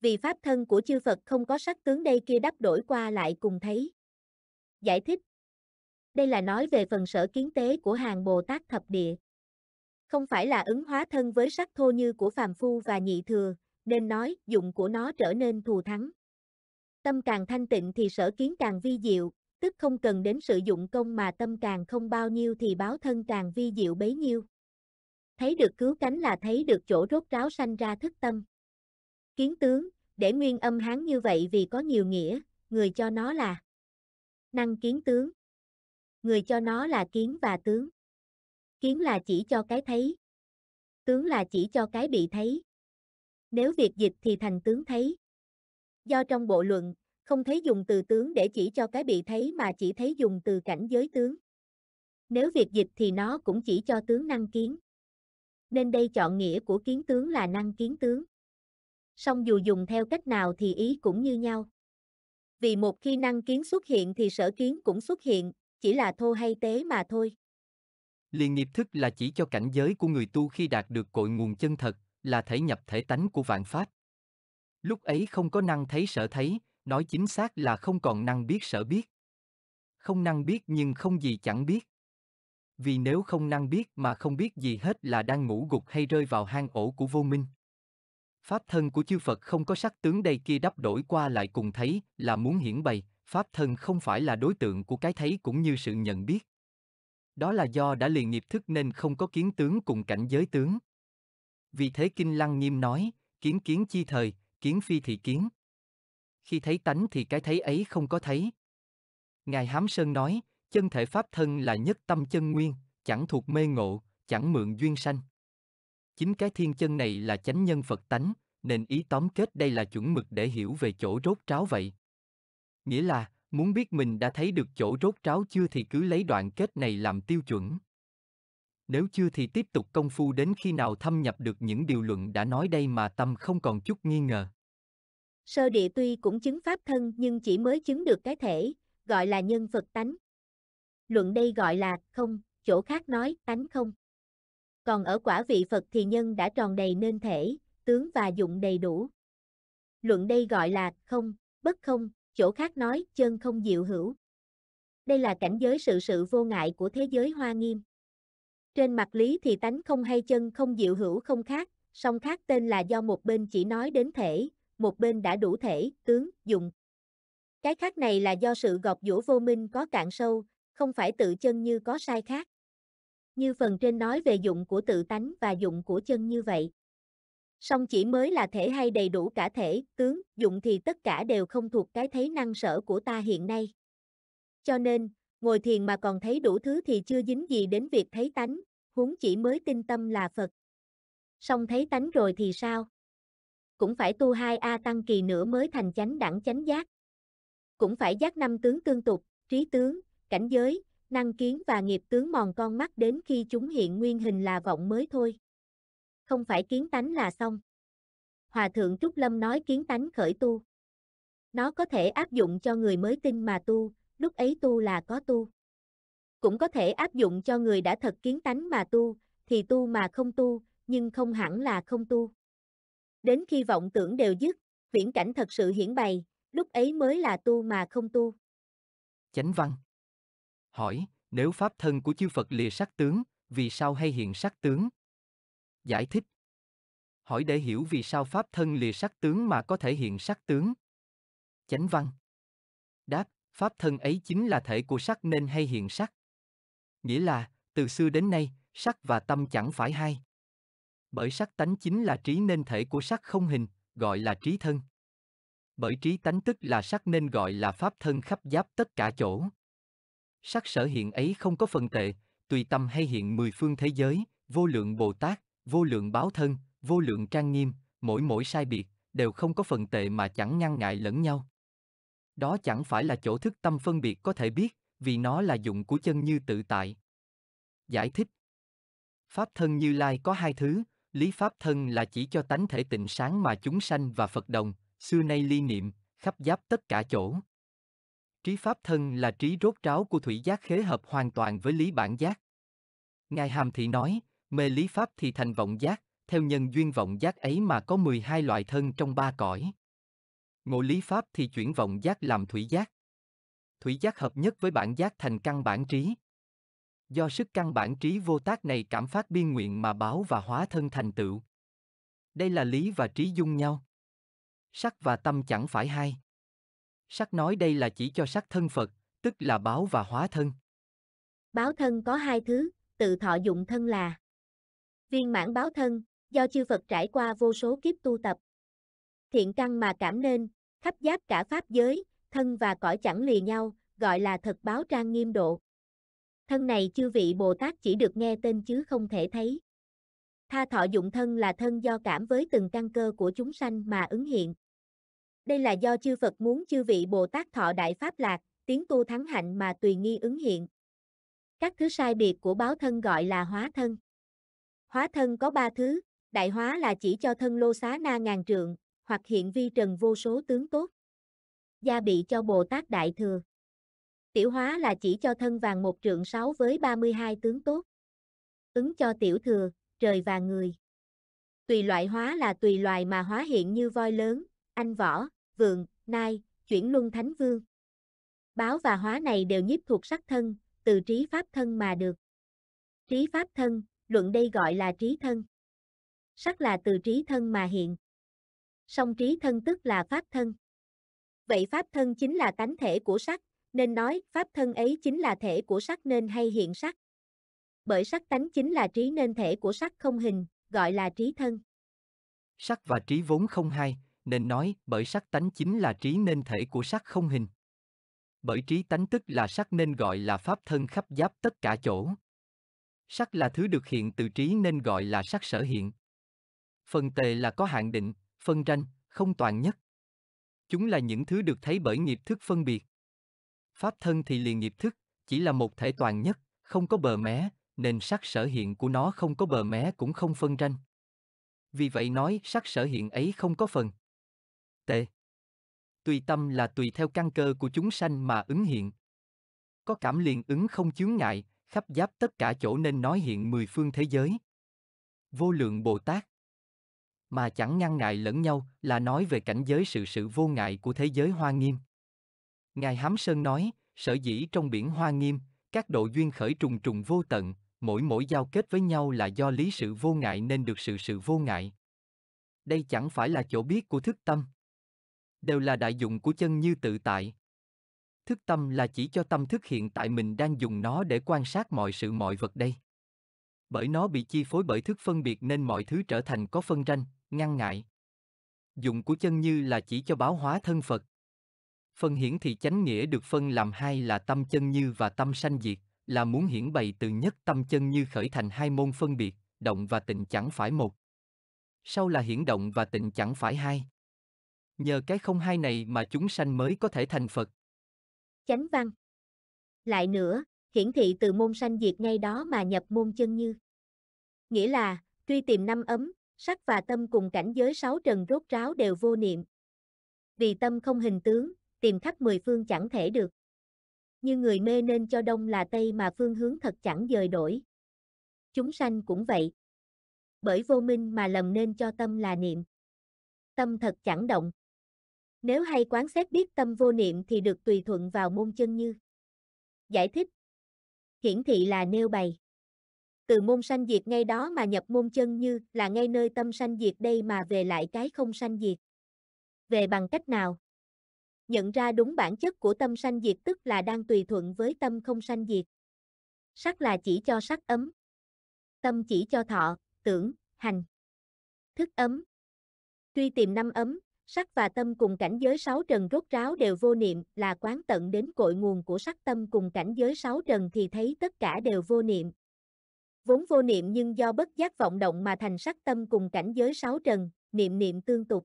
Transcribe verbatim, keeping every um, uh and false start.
vì pháp thân của chư Phật không có sắc tướng đây kia đắp đổi qua lại cùng thấy. Giải thích. Đây là nói về phần sở kiến tế của hàng Bồ Tát thập địa. Không phải là ứng hóa thân với sắc thô như của phàm phu và nhị thừa, nên nói dụng của nó trở nên thù thắng. Tâm càng thanh tịnh thì sở kiến càng vi diệu, tức không cần đến sự dụng công mà tâm càng không bao nhiêu thì báo thân càng vi diệu bấy nhiêu. Thấy được cứu cánh là thấy được chỗ rốt ráo sanh ra thức tâm. Kiến tướng, để nguyên âm Hán như vậy vì có nhiều nghĩa, người cho nó là năng kiến tướng. Người cho nó là kiến và tướng. Kiến là chỉ cho cái thấy. Tướng là chỉ cho cái bị thấy. Nếu việc dịch thì thành tướng thấy. Do trong bộ luận, không thấy dùng từ tướng để chỉ cho cái bị thấy mà chỉ thấy dùng từ cảnh giới tướng. Nếu việc dịch thì nó cũng chỉ cho tướng năng kiến. Nên đây chọn nghĩa của kiến tướng là năng kiến tướng. Song dù dùng theo cách nào thì ý cũng như nhau. Vì một khi năng kiến xuất hiện thì sở kiến cũng xuất hiện, chỉ là thô hay tế mà thôi. Liền nghiệp thức là chỉ cho cảnh giới của người tu khi đạt được cội nguồn chân thật, là thể nhập thể tánh của vạn pháp. Lúc ấy không có năng thấy sở thấy, nói chính xác là không còn năng biết sở biết. Không năng biết nhưng không gì chẳng biết. Vì nếu không năng biết mà không biết gì hết là đang ngủ gục hay rơi vào hang ổ của vô minh. Pháp thân của chư Phật không có sắc tướng đây kia đắp đổi qua lại cùng thấy là muốn hiển bày, pháp thân không phải là đối tượng của cái thấy cũng như sự nhận biết. Đó là do đã liền nghiệp thức nên không có kiến tướng cùng cảnh giới tướng. Vì thế Kinh Lăng Nghiêm nói, kiến kiến chi thời, kiến phi thị kiến. Khi thấy tánh thì cái thấy ấy không có thấy. Ngài Hám Sơn nói, chân thể pháp thân là nhất tâm chân nguyên, chẳng thuộc mê ngộ, chẳng mượn duyên sanh. Chính cái thiên chân này là chánh nhân Phật tánh, nên ý tóm kết đây là chuẩn mực để hiểu về chỗ rốt ráo vậy. Nghĩa là, muốn biết mình đã thấy được chỗ rốt ráo chưa thì cứ lấy đoạn kết này làm tiêu chuẩn. Nếu chưa thì tiếp tục công phu đến khi nào thâm nhập được những điều luận đã nói đây mà tâm không còn chút nghi ngờ. Sơ địa tuy cũng chứng pháp thân nhưng chỉ mới chứng được cái thể, gọi là nhân Phật tánh. Luận đây gọi là không, chỗ khác nói tánh không. Còn ở quả vị Phật thì nhân đã tròn đầy nên thể, tướng và dụng đầy đủ. Luận đây gọi là không, bất không, chỗ khác nói chân không diệu hữu. Đây là cảnh giới sự sự vô ngại của thế giới Hoa Nghiêm. Trên mặt lý thì tánh không hay chân không diệu hữu không khác, song khác tên là do một bên chỉ nói đến thể, một bên đã đủ thể, tướng, dụng. Cái khác này là do sự gọt giũa vô minh có cạn sâu, không phải tự chân như có sai khác. Như phần trên nói về dụng của tự tánh và dụng của chân như vậy. Song chỉ mới là thể hay đầy đủ cả thể, tướng, dụng thì tất cả đều không thuộc cái thấy năng sở của ta hiện nay. Cho nên, ngồi thiền mà còn thấy đủ thứ thì chưa dính gì đến việc thấy tánh, huống chỉ mới tinh tâm là Phật. Song thấy tánh rồi thì sao? Cũng phải tu hai A tăng kỳ nữa mới thành chánh đẳng chánh giác. Cũng phải giác năm tướng tương tục, trí tướng, cảnh giới, năng kiến và nghiệp tướng mòn con mắt đến khi chúng hiện nguyên hình là vọng mới thôi. Không phải kiến tánh là xong. Hòa thượng Trúc Lâm nói kiến tánh khởi tu. Nó có thể áp dụng cho người mới tin mà tu, lúc ấy tu là có tu. Cũng có thể áp dụng cho người đã thật kiến tánh mà tu, thì tu mà không tu, nhưng không hẳn là không tu. Đến khi vọng tưởng đều dứt, viễn cảnh thật sự hiển bày, lúc ấy mới là tu mà không tu. Chánh văn hỏi, nếu pháp thân của chư Phật lìa sắc tướng, vì sao hay hiện sắc tướng? Giải thích. Hỏi để hiểu vì sao pháp thân lìa sắc tướng mà có thể hiện sắc tướng. Chánh văn đáp, pháp thân ấy chính là thể của sắc nên hay hiện sắc. Nghĩa là, từ xưa đến nay, sắc và tâm chẳng phải hai. Bởi sắc tánh chính là trí nên thể của sắc không hình, gọi là trí thân. Bởi trí tánh tức là sắc nên gọi là pháp thân khắp giáp tất cả chỗ. Sắc sở hiện ấy không có phần tệ, tùy tâm hay hiện mười phương thế giới, vô lượng Bồ Tát, vô lượng báo thân, vô lượng trang nghiêm, mỗi mỗi sai biệt, đều không có phần tệ mà chẳng ngăn ngại lẫn nhau. Đó chẳng phải là chỗ thức tâm phân biệt có thể biết, vì nó là dụng của chân như tự tại. Giải thích. Pháp thân Như Lai có hai thứ, lý pháp thân là chỉ cho tánh thể tịnh sáng mà chúng sanh và Phật đồng, xưa nay ly niệm, khắp giáp tất cả chỗ. Trí pháp thân là trí rốt ráo của thủy giác khế hợp hoàn toàn với lý bản giác. Ngài Hàm Thị nói, mê lý pháp thì thành vọng giác, theo nhân duyên vọng giác ấy mà có mười hai loại thân trong ba cõi. Ngộ lý pháp thì chuyển vọng giác làm thủy giác. Thủy giác hợp nhất với bản giác thành căn bản trí. Do sức căn bản trí vô tác này cảm phát biên nguyện mà báo và hóa thân thành tựu. Đây là lý và trí dung nhau. Sắc và tâm chẳng phải hai. Sắc nói đây là chỉ cho sắc thân Phật, tức là báo và hóa thân. Báo thân có hai thứ, tự thọ dụng thân là viên mãn báo thân, do chư Phật trải qua vô số kiếp tu tập. Thiện căn mà cảm nên, khắp giáp cả pháp giới, thân và cõi chẳng lìa nhau, gọi là thật báo trang nghiêm độ. Thân này chư vị Bồ Tát chỉ được nghe tên chứ không thể thấy. Tha thọ dụng thân là thân do cảm với từng căn cơ của chúng sanh mà ứng hiện. Đây là do chư Phật muốn chư vị Bồ Tát thọ đại pháp lạc, tiến tu thắng hạnh mà tùy nghi ứng hiện. Các thứ sai biệt của báo thân gọi là hóa thân. Hóa thân có ba thứ, đại hóa là chỉ cho thân lô xá na ngàn trượng, hoặc hiện vi trần vô số tướng tốt. Gia bị cho Bồ Tát Đại Thừa. Tiểu hóa là chỉ cho thân vàng một trượng sáu với ba mươi hai tướng tốt. Ứng cho tiểu thừa, trời và người. Tùy loại hóa là tùy loài mà hóa hiện như voi lớn, anh võ, vượn, nai, chuyển luân thánh vương. Báo và hóa này đều nhiếp thuộc sắc thân, từ trí pháp thân mà được. Trí pháp thân, luận đây gọi là trí thân. Sắc là từ trí thân mà hiện. Song trí thân tức là pháp thân. Vậy pháp thân chính là tánh thể của sắc, nên nói pháp thân ấy chính là thể của sắc nên hay hiện sắc. Bởi sắc tánh chính là trí nên thể của sắc không hình, gọi là trí thân. Sắc và trí vốn không hai, nên nói bởi sắc tánh chính là trí nên thể của sắc không hình. Bởi trí tánh tức là sắc nên gọi là pháp thân khắp giáp tất cả chỗ. Sắc là thứ được hiện từ trí nên gọi là sắc sở hiện. Phần tề là có hạn định, phân ranh, không toàn nhất. Chúng là những thứ được thấy bởi nghiệp thức phân biệt. Pháp thân thì liền nghiệp thức, chỉ là một thể toàn nhất, không có bờ mé, nên sắc sở hiện của nó không có bờ mé cũng không phân ranh. Vì vậy nói sắc sở hiện ấy không có phần. Tệ. Tùy tâm là tùy theo căn cơ của chúng sanh mà ứng hiện. Có cảm liền ứng không chướng ngại, khắp giáp tất cả chỗ nên nói hiện mười phương thế giới. Vô lượng Bồ Tát. Mà chẳng ngăn ngại lẫn nhau là nói về cảnh giới sự sự vô ngại của thế giới Hoa Nghiêm. Ngài Hám Sơn nói, sở dĩ trong biển Hoa Nghiêm, các độ duyên khởi trùng trùng vô tận, mỗi mỗi giao kết với nhau là do lý sự vô ngại nên được sự sự vô ngại. Đây chẳng phải là chỗ biết của thức tâm. Đều là đại dụng của chân như tự tại. Thức tâm là chỉ cho tâm thức hiện tại mình đang dùng nó để quan sát mọi sự mọi vật đây. Bởi nó bị chi phối bởi thức phân biệt nên mọi thứ trở thành có phân ranh, ngăn ngại. Dụng của chân như là chỉ cho báo hóa thân Phật. Phân hiển thị chánh nghĩa được phân làm hai là tâm chân như và tâm sanh diệt, là muốn hiển bày từ nhất tâm chân như khởi thành hai môn phân biệt, động và tịnh chẳng phải một. Sau là hiển động và tịnh chẳng phải hai. Nhờ cái không hai này mà chúng sanh mới có thể thành Phật. Chánh văn. Lại nữa, hiển thị từ môn sanh diệt ngay đó mà nhập môn chân như. Nghĩa là, truy tìm năm ấm, sắc và tâm cùng cảnh giới sáu trần rốt ráo đều vô niệm. Vì tâm không hình tướng, tìm khắp mười phương chẳng thể được. Như người mê nên cho đông là tây mà phương hướng thật chẳng dời đổi. Chúng sanh cũng vậy. Bởi vô minh mà lầm nên cho tâm là niệm. Tâm thật chẳng động. Nếu hay quán xét biết tâm vô niệm thì được tùy thuận vào môn chân như. Giải thích. Hiển thị là nêu bày. Từ môn sanh diệt ngay đó mà nhập môn chân như là ngay nơi tâm sanh diệt đây mà về lại cái không sanh diệt. Về bằng cách nào? Nhận ra đúng bản chất của tâm sanh diệt tức là đang tùy thuận với tâm không sanh diệt. Sắc là chỉ cho sắc ấm. Tâm chỉ cho thọ, tưởng, hành. Thức ấm. Truy tìm năm ấm, sắc và tâm cùng cảnh giới sáu trần rốt ráo đều vô niệm là quán tận đến cội nguồn của sắc tâm cùng cảnh giới sáu trần thì thấy tất cả đều vô niệm. Vốn vô niệm nhưng do bất giác vọng động mà thành sắc tâm cùng cảnh giới sáu trần, niệm niệm tương tục.